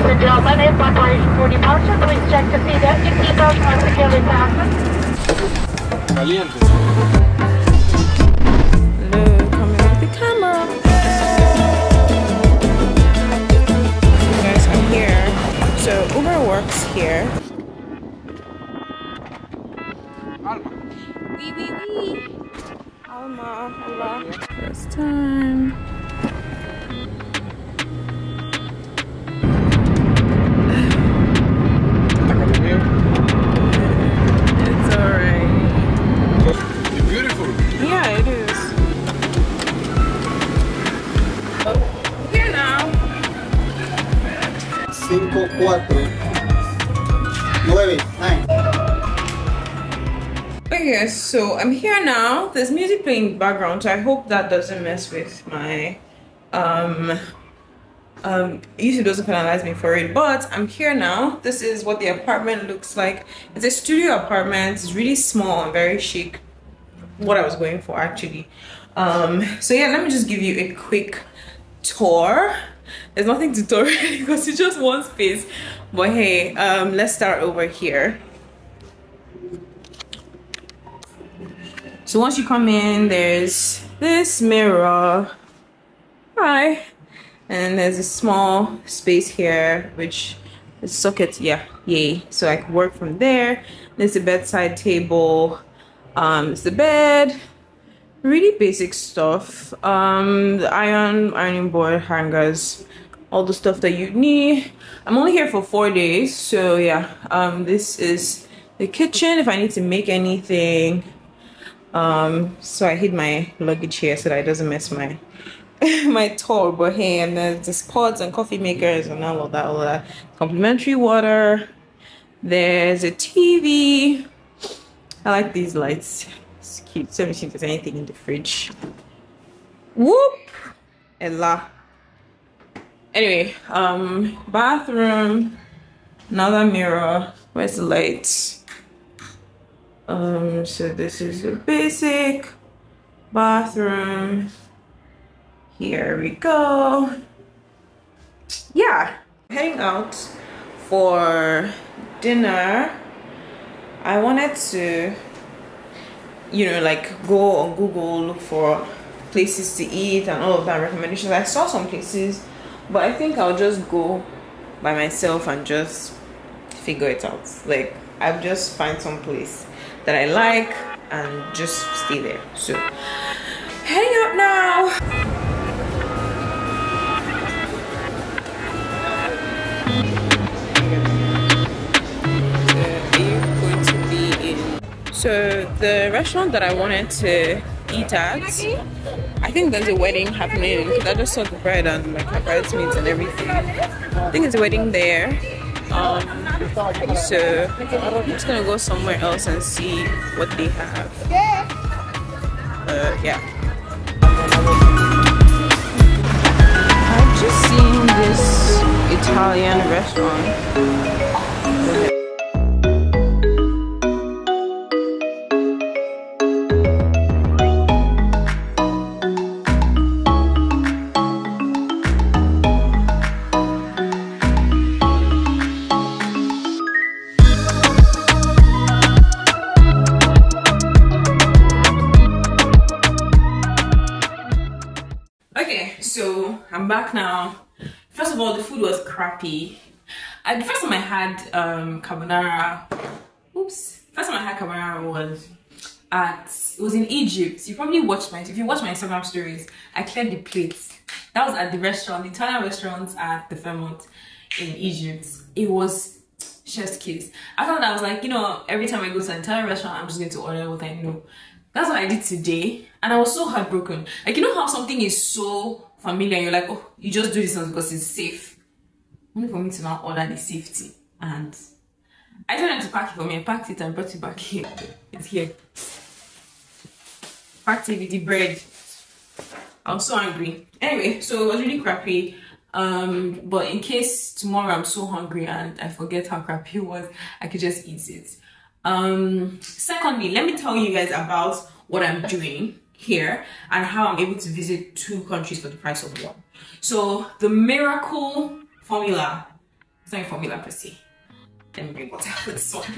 Ladies and gentlemen, in preparation for departure, please check the seat engine keypad are securely fastened. Caliente. Look, coming with the camera. You guys, I'm here. So Uber works here. Alma. Wee wee wee. Alma, Allah. First time. Okay, so I'm here now. There's music playing background, so I hope that doesn't mess with my YouTube doesn't penalize me for it, but I'm here now. This is what the apartment looks like. It's a studio apartment. It's really small and very chic. What I was going for, actually. So yeah, let me just give you a quick tour. There's nothing to tour because it's just one space, but hey, let's start over here. So once you come in, there's this mirror, hi, and there's a small space here which is socket, yeah, yay. So I can work from there. There's a bedside table, it's the bed. Really basic stuff, the ironing board, hangers, all the stuff that you need. I'm only here for 4 days, so yeah. This is the kitchen if I need to make anything. So I hid my luggage here so that it doesn't mess my my tour, but hey, and there's the pots and coffee makers and all of that. Complimentary water. There's a TV. I like these lights. It's cute. So let me see if there's anything in the fridge. Whoop! Ella. Anyway, bathroom, another mirror. Where's the light? So this is a basic bathroom. Here we go. Yeah, heading out for dinner. I wanted to, you know, like go on Google, look for places to eat and all of that, recommendations. I saw some places, but I think I'll just go by myself and just figure it out. Like, I'll just find some place that I like and just stay there. So heading up now. So the restaurant that I wanted to eat at, I think there's a wedding happening. I just saw the bride and like her bridesmaids and everything. I think it's a wedding there. So I'm just gonna go somewhere else and see what they have. Yeah. I've just seen this Italian restaurant. Back now. First of all, the food was crappy. The first time I had carbonara, was in Egypt. You probably watched my, if you watch my Instagram stories, I cleared the plates. That was at the restaurant, the Italian restaurant at the Fairmont in Egypt. It was chef's kiss. After that, I was like, you know, every time I go to an Italian restaurant, I'm just going to order what I know. That's what I did today, and I was so heartbroken. Like, you know how something is so familiar, you're like, oh, you just do this because it's safe. Only for me to now order the safety. And I told them to pack it for me. I packed it and brought it back here. It's here. Packed it with the bread. I was so angry. Anyway, so it was really crappy. But in case tomorrow I'm so hungry and I forget how crappy it was, I could just eat it. Secondly, let me tell you guys about what I'm doing here and how I'm able to visit 2 countries for the price of 1. So the miracle formula It's not a formula per se. Let me bring water for this one.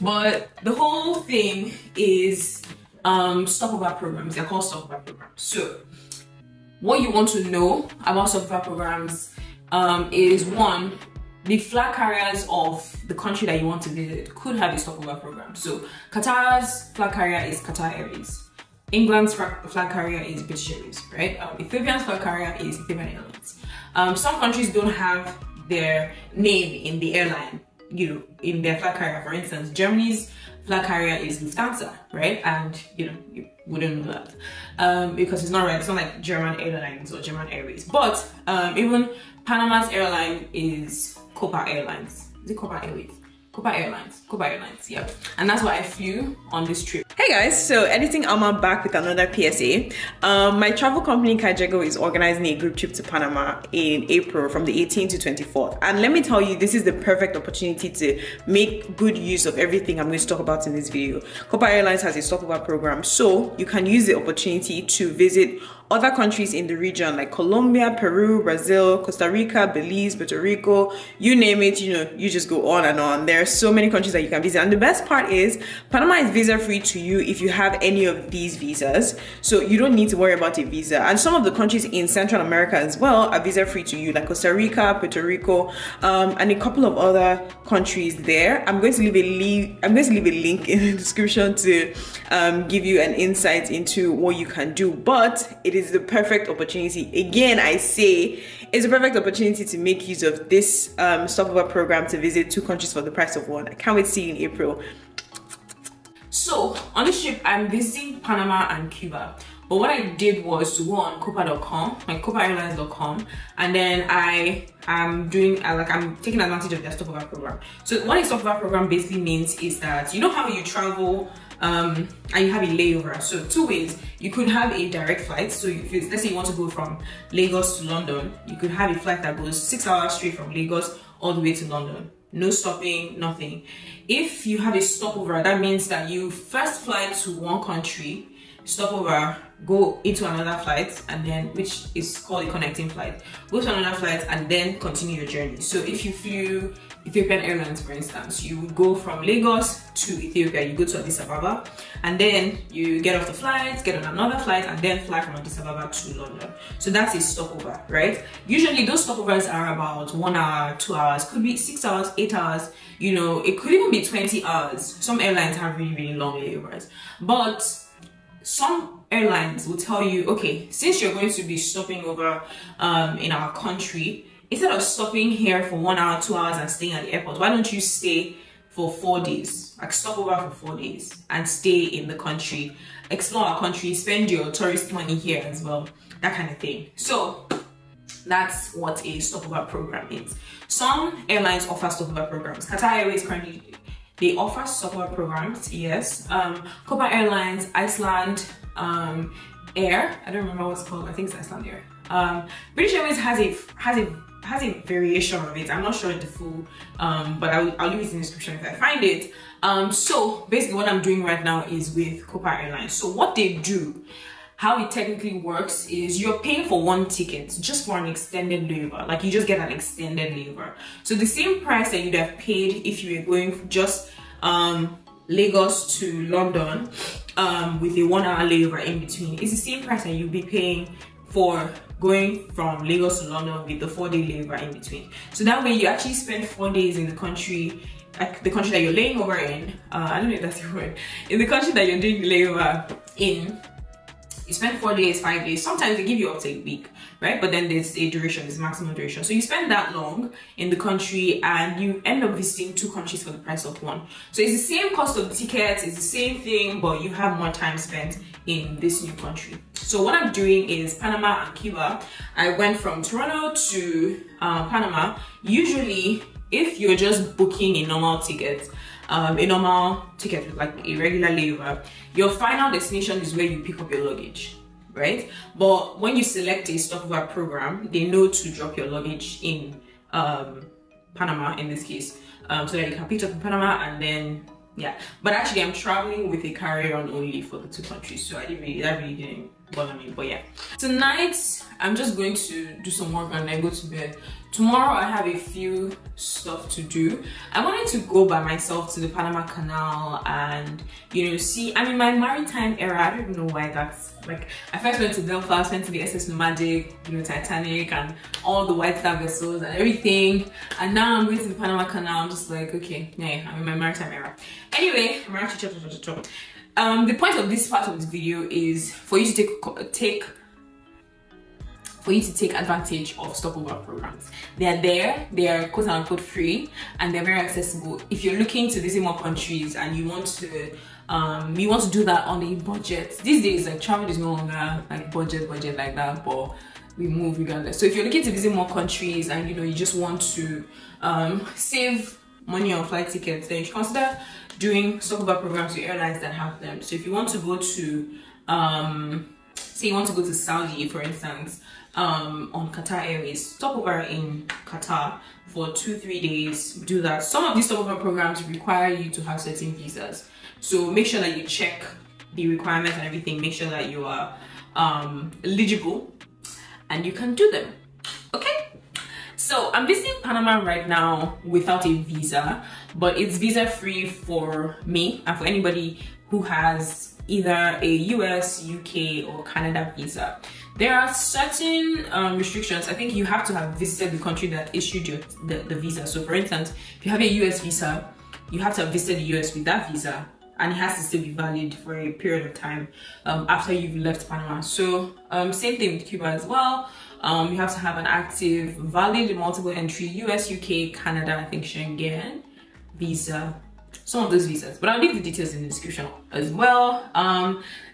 But the whole thing is stopover programs. They're called stopover programs. So what you want to know about stopover programs is one, the flag carriers of the country that you want to visit could have a stopover program. So Qatar's flag carrier is Qatar Airways. England's flag carrier is British Airways, right? Ethiopian's flag carrier is Ethiopian Airlines. Some countries don't have their name in the airline, you know, in their flag carrier. For instance, Germany's flag carrier is Lufthansa, right? And you know, you wouldn't know that because it's not right. It's not like German Airlines or German Airways. But even Panama's airline is Copa Airlines. Is it Copa Airways? Copa Airlines, yeah. And that's why I flew on this trip. Hey guys, so editing Alma back with another PSA. My travel company Kaijego is organizing a group trip to Panama in April from the 18th to 24th. And let me tell you, this is the perfect opportunity to make good use of everything I'm going to talk about in this video. Copa Airlines has a stopover program, so you can use the opportunity to visit other countries in the region like Colombia, Peru, Brazil, Costa Rica, Belize, Puerto Rico, you name it, you know, you just go on and on. There are so many countries that you can visit. And the best part is Panama is visa free to you if you have any of these visas. So you don't need to worry about a visa. And some of the countries in Central America as well are visa free to you, like Costa Rica, Puerto Rico, and a couple of other countries there. I'm going to leave a link in the description to give you an insight into what you can do. But it is the perfect opportunity. Again, I say it's a perfect opportunity to make use of this stopover program to visit two countries for the price of one. I can't wait to see you in April. So on this trip, I'm visiting Panama and Cuba. But what I did was to go on Copa.com, like CopaAirlines.com, and then I am doing, I'm taking advantage of their stopover program. So what a stopover program basically means is that, you know how you travel and you have a layover. So two ways, you could have a direct flight. So if it's, let's say you want to go from Lagos to London, you could have a flight that goes 6 hours straight from Lagos all the way to London. No stopping, nothing. If you have a stopover, that means that you first fly to one country, stop over, go into another flight, and then, which is called a connecting flight, go to another flight and then continue your journey. So if you flew Ethiopian Airlines, for instance, you would go from Lagos to Ethiopia, you go to Addis Ababa, and then you get off the flight, get on another flight, and then fly from Addis Ababa to London. So that's a stopover, right? Usually those stopovers are about 1 hour, 2 hours, could be 6 hours, 8 hours, you know, it could even be 20 hours. Some airlines have really, really long layovers. But some airlines will tell you, okay, since you're going to be stopping over in our country, instead of stopping here for 1 hour, 2 hours and staying at the airport, why don't you stay for 4 days, like stop over for 4 days and stay in the country, explore our country, spend your tourist money here as well, that kind of thing. So that's what a stopover program is. Some airlines offer stopover programs. Qatar Airways currently, they offer stopover programs, yes. Copa Airlines, Icelandair, I don't remember what it's called, I think it's Icelandair. British Airways has a variation of it. I'm not sure the full, but I'll leave it in the description if I find it. So basically what I'm doing right now is with Copa Airlines. So what they do, how it technically works is you're paying for one ticket just for an extended layover. Like you just get an extended layover. So the same price that you'd have paid if you were going just Lagos to London with a 1 hour layover in between, it's the same price that you'd be paying for going from Lagos to London with the 4 day layover in between. So that way you actually spend 4 days in the country, like the country that you're laying over in, I don't know if that's the word, in the country that you're doing the layover in. You spend 4 days, 5 days, sometimes they give you up to a week, right? But then there's a duration, there's maximum duration. So you spend that long in the country and you end up visiting two countries for the price of one. So it's the same cost of tickets, it's the same thing, but you have more time spent in this new country. So what I'm doing is Panama and Cuba. I went from Toronto to Panama. Usually, if you're just booking a normal ticket with like a regular layover, your final destination is where you pick up your luggage, right? But when you select a stopover program, they know to drop your luggage in Panama in this case, so that you can pick it up in Panama and then, yeah. But actually I'm traveling with a carry-on only for the two countries, so I didn't really, that really didn't But I mean, but yeah. Tonight, I'm just going to do some work and then go to bed. Tomorrow, I have a few stuff to do. I wanted to go by myself to the Panama Canal and, you know, see. I mean, my maritime era, I don't know why that's, like, I first went to Belfast, went to the SS Nomadic, you know, Titanic, and all the White Star vessels and everything. And now I'm going to the Panama Canal. I'm just like, okay, yeah, I'm in my maritime era. Anyway, I'm actually chop. The point of this part of the video is for you to take advantage of stopover programs. They are there, they are quote unquote free, and they're very accessible. If you're looking to visit more countries and you want to do that on a budget. These days, like, travel is no longer like budget like that, but we move regardless. So if you're looking to visit more countries and you know you just want to save money on flight tickets, then you should consider doing stopover programs with airlines that have them. So if you want to go to, say you want to go to Saudi, for instance, on Qatar Airways, stopover in Qatar for 2-3 days, do that. Some of these stopover programs require you to have certain visas. So make sure that you check the requirements and everything, make sure that you are eligible and you can do them, okay? So I'm visiting Panama right now without a visa, but it's visa free for me and for anybody who has either a US, UK or Canada visa. There are certain restrictions. I think you have to have visited the country that issued you the visa. So for instance, if you have a US visa, you have to have visited the US with that visa and it has to still be valid for a period of time after you've left Panama. So same thing with Cuba as well. You have to have an active, valid, multiple entry US, UK, Canada, I think Schengen visa, some of those visas, but I'll leave the details in the description as well.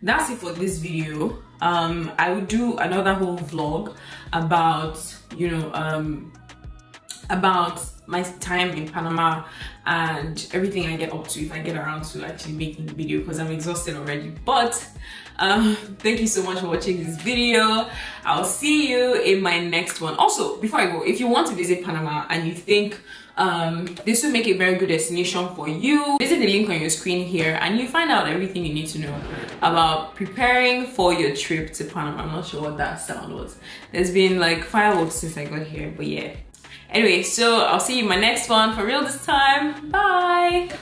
That's it for this video. I will do another whole vlog about, you know, about my time in Panama and everything I get up to if I get around to actually making the video, because I'm exhausted already. But thank you so much for watching this video. I'll see you in my next one. Also, before I go, if you want to visit Panama and you think this will make a very good destination for you, visit the link on your screen here and you find out everything you need to know about preparing for your trip to Panama. I'm not sure what that sound was. There's been like fireworks since I got here, but yeah. Anyway, so I'll see you in my next one for real this time. Bye!